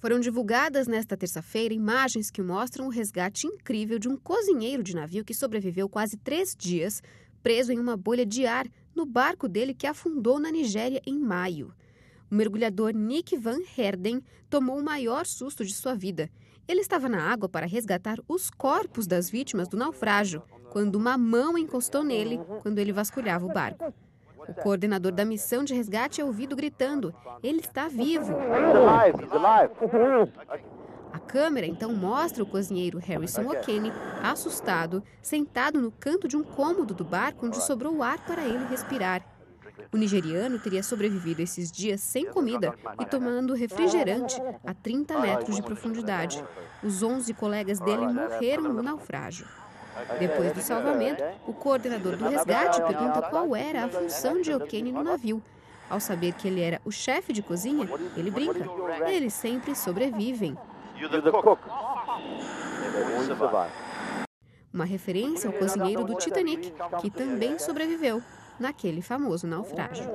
Foram divulgadas nesta terça-feira imagens que mostram o resgate incrível de um cozinheiro de navio que sobreviveu quase 3 dias, preso em uma bolha de ar no barco dele que afundou na Nigéria em maio. O mergulhador Nick Van Herden tomou o maior susto de sua vida. Ele estava na água para resgatar os corpos das vítimas do naufrágio, quando uma mão encostou nele quando ele vasculhava o barco. O coordenador da missão de resgate é ouvido gritando: "Ele está vivo!" A câmera então mostra o cozinheiro Harrison Okene, assustado, sentado no canto de um cômodo do barco onde sobrou ar para ele respirar. O nigeriano teria sobrevivido esses dias sem comida e tomando refrigerante a 30 metros de profundidade. Os 11 colegas dele morreram no naufrágio. Depois do salvamento, o coordenador do resgate pergunta qual era a função de Okene no navio. Ao saber que ele era o chefe de cozinha, ele brinca: "Eles sempre sobrevivem." Uma referência ao cozinheiro do Titanic, que também sobreviveu naquele famoso naufrágio.